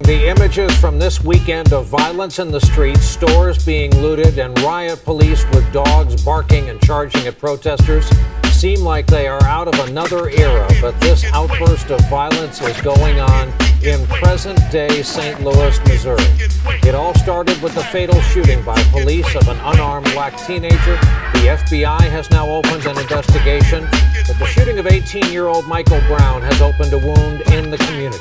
The images from this weekend of violence in the streets, stores being looted, and riot police with dogs barking and charging at protesters seem like they are out of another era, but this outburst of violence is going on in present-day St. Louis, Missouri. It all started with the fatal shooting by police of an unarmed black teenager. The FBI has now opened an investigation, but the shooting of 18-year-old Michael Brown has opened a wound in the community.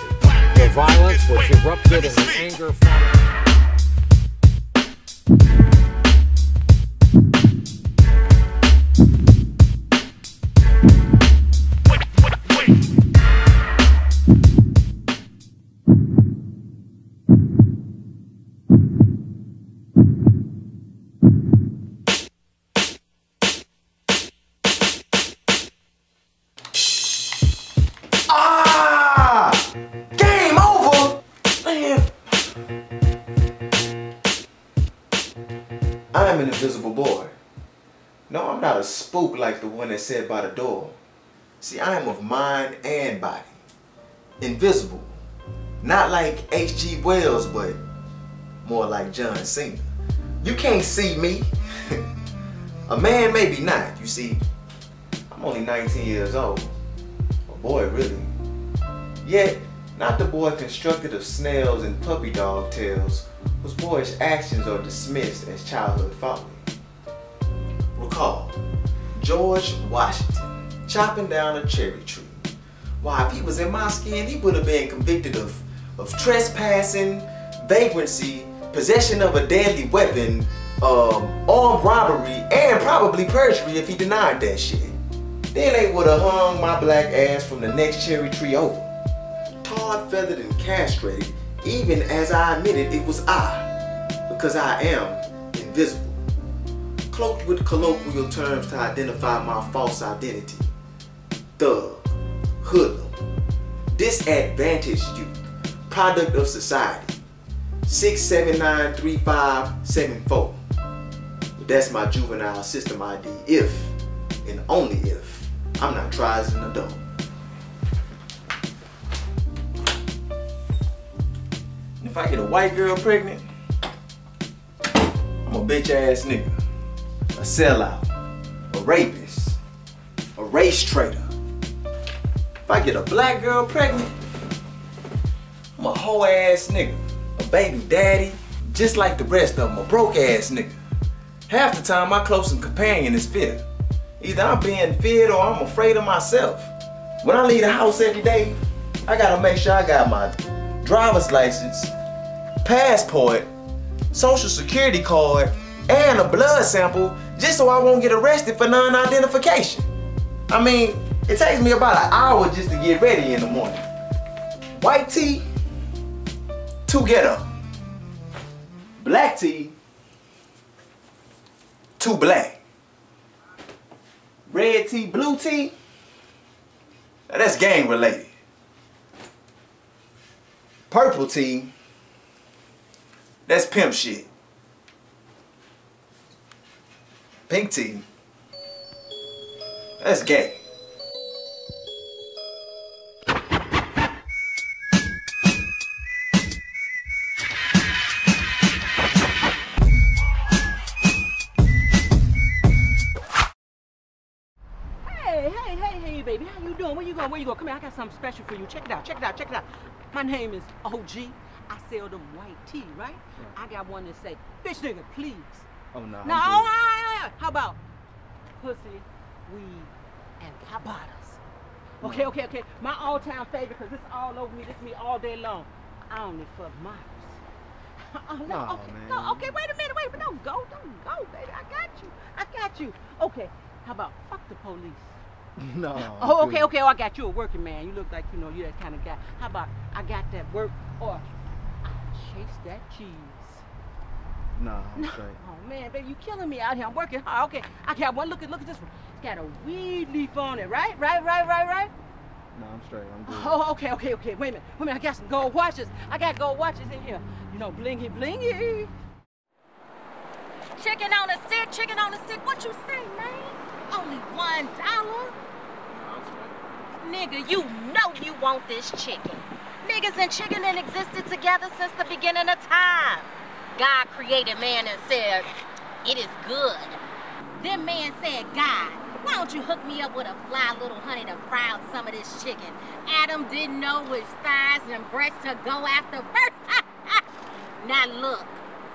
The violence, which erupted in anger I'm an invisible boy. No, I'm not a spook like the one that said by the door. See, I am of mind and body. Invisible. Not like H.G. Wells, but more like John Singer. You can't see me. A man maybe not, you see. I'm only 19 years old. A boy, really. Yet, not the boy constructed of snails and puppy dog tails, whose boyish actions are dismissed as childhood folly. Recall, George Washington chopping down a cherry tree. Why, if he was in my skin, he would have been convicted of trespassing, vagrancy, possession of a deadly weapon, armed robbery, and probably perjury if he denied that shit. Then they would have hung my black ass from the next cherry tree over. Tarred, feathered, and castrated, even as I admitted it was I, because I am invisible. Cloaked with colloquial terms to identify my false identity. Thug, hoodlum, disadvantaged youth, product of society, 6793574. That's my juvenile system ID if, and only if, I'm not tried as an adult. If I get a white girl pregnant, I'm a bitch ass nigga, a sellout, a rapist, a race traitor. If I get a black girl pregnant, I'm a hoe ass nigga, a baby daddy, just like the rest of them, a broke ass nigga. Half the time my closest companion is fear. Either I'm being feared or I'm afraid of myself. When I leave the house every day, I gotta make sure I got my driver's license, passport, social security card, and a blood sample just so I won't get arrested for non-identification. I mean, it takes me about an hour just to get ready in the morning. White tea, too ghetto. Black tea, too black. Red tea, blue tea, now that's gang related. Purple tea, that's pimp shit. Pink tea, that's gay. Hey, baby, how you doing? Where you going? Where you going? Come here, I got something special for you. Check it out, check it out, check it out. My name is OG. I sell them white tea, right? Yeah. I got one that say, bitch nigga, please. Oh, no. No, how about pussy, weed, and cabatas? Okay, no. Okay. My all-time favorite, because it's all over me. This me all day long. I only fuck models. Oh, no, oh, okay, man. No, okay, wait a minute. Don't go, baby. I got you. Okay, how about fuck the police? No. Oh, okay. Oh, I got you a working man. You look like, you know, you that kind of guy. How about I got that work, or I chase that cheese? No, I'm straight. Oh, man, baby, you killing me out here. I'm working hard. Okay, I got one. Look at this one. It's got a weed leaf on it, right? Right? No, I'm straight. I'm good. Oh, okay. Wait a minute. I got some gold watches. I got gold watches in here. You know, blingy. Chicken on a stick. What you say, man? Only $1? Nigga, you know you want this chicken. Niggas and chicken and existed together since the beginning of time. God created man and said, it is good. Then man said, God, why don't you hook me up with a fly little honey to fry up some of this chicken? Adam didn't know which thighs and breasts to go after first. Now look,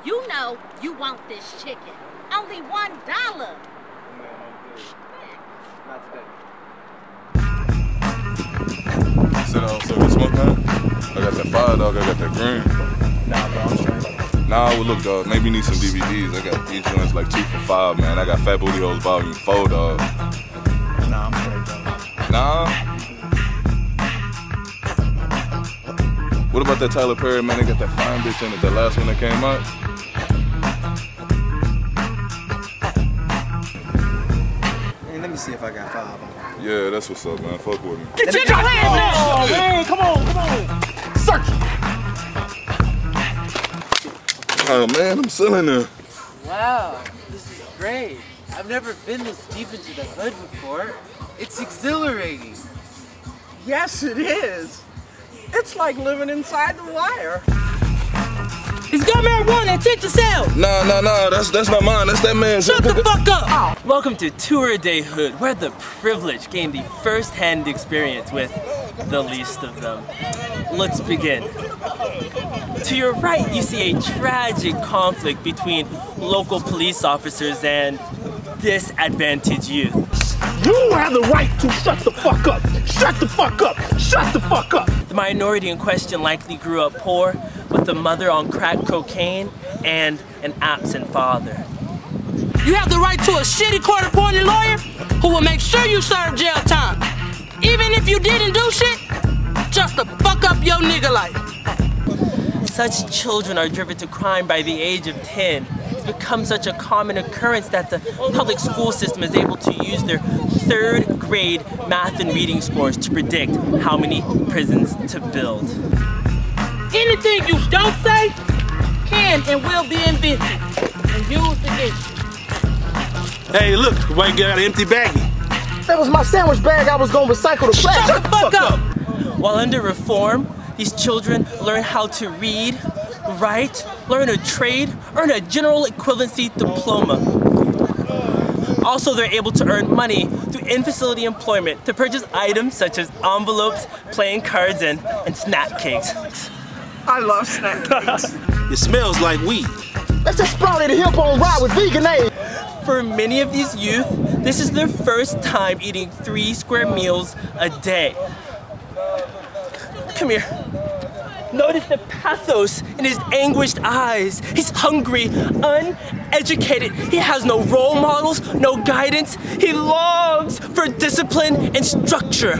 you know you want this chicken. Only $1. Not today. So which one kind? I got that fire dog, I got that green. Nah, bro, I'm straight. Nah, well look dog, maybe you need some DVDs. I got these joints like 2 for $5, man. I got Fat Booty Holes Volume 4, dog. Nah, I'm straight, dog. Nah? What about that Tyler Perry, man? They got that fine bitch in it, that last one that came out. Let me see if I got 5 on. Yeah, that's what's up, man. Fuck with me. Get your hands down! Oh, man, come on, come on. Search it. Oh, man, I'm still in there. Wow, this is great. I've never been this deep into the hood before. It's exhilarating. Yes, it is. It's like living inside the wire. He's got marijuana, take this out! Nah, that's not mine, that's that man's. Shut the fuck up! Oh. Welcome to Tour Day Hood, where the privileged gain the first-hand experience with the least of them. Let's begin. To your right, you see a tragic conflict between local police officers and disadvantaged youth. You have the right to shut the fuck up! Shut the fuck up! Shut the fuck up! The minority in question likely grew up poor, with a mother on crack cocaine and an absent father. You have the right to a shitty court-appointed lawyer who will make sure you serve jail time. Even if you didn't do shit, just to fuck up your nigga life. Such children are driven to crime by the age of 10. It's become such a common occurrence that the public school system is able to use their 3rd grade math and reading scores to predict how many prisons to build. Anything you don't say can and will be invented and used against you. Hey, look, white guy got an empty baggie. That was my sandwich bag I was going to recycle the flag. Shut the fuck up! While under reform, these children learn how to read, write, learn a trade, earn a general equivalency diploma. Also, they're able to earn money through in-facility employment to purchase items such as envelopes, playing cards, and snack cakes. I love snack cakes. It smells like weed. Let's just sprout it a hip on ride with veganade. For many of these youth, this is their first time eating 3 square meals a day. Come here. Notice the pathos in his anguished eyes. He's hungry, uneducated. He has no role models, no guidance. He longs for discipline and structure.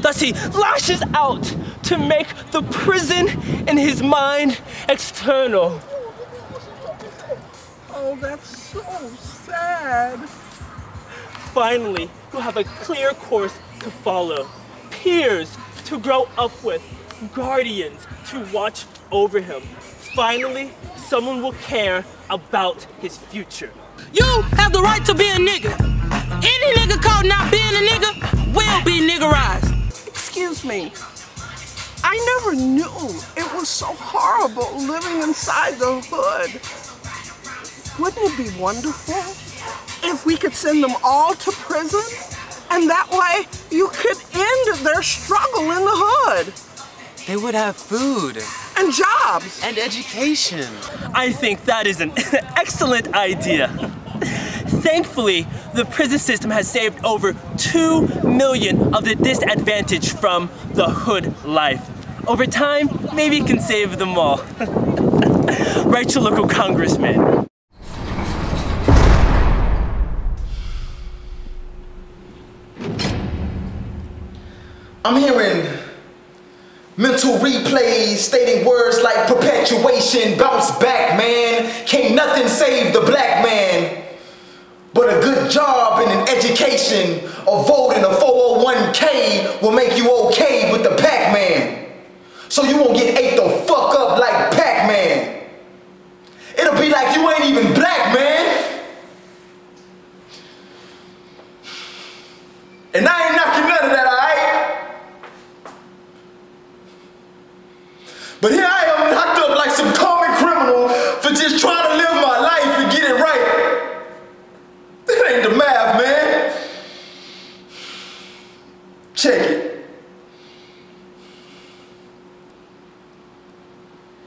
Thus he lashes out to make the prison in his mind external. Oh, that's so sad. Finally, you have a clear course to follow. Peers to grow up with. Guardians to watch over him. Finally, someone will care about his future. You have the right to be a nigga. Any nigga called not being a nigga will be niggerized. Excuse me, I never knew it was so horrible living inside the hood. Wouldn't it be wonderful if we could send them all to prison? And that way you could end their struggle in the hood. They would have food. And jobs. And education. I think that is an excellent idea. Thankfully, the prison system has saved over 2 million of the disadvantaged from the hood life. Over time, maybe it can save them all. Write your local congressman. I'm hearing mental replays stating words like perpetuation, bounce back, man. Can't nothing save the black man but a good job and an education, a vote in a 401k will make you okay with the Pac-Man. So you won't get ate the fuck up like Pac-Man. It'll be like you ain't even black, man. And I ain't knocking none of that, alright? But here I am locked up like some common criminal for just trying to live my life and get it right. That ain't the math, man. Check it.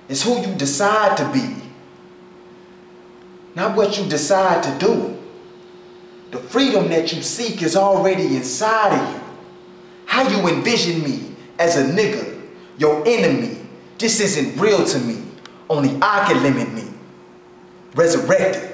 It's who you decide to be, not what you decide to do. The freedom that you seek is already inside of you. How you envision me as a nigga, your enemy, this isn't real to me. Only I can limit me. Resurrected.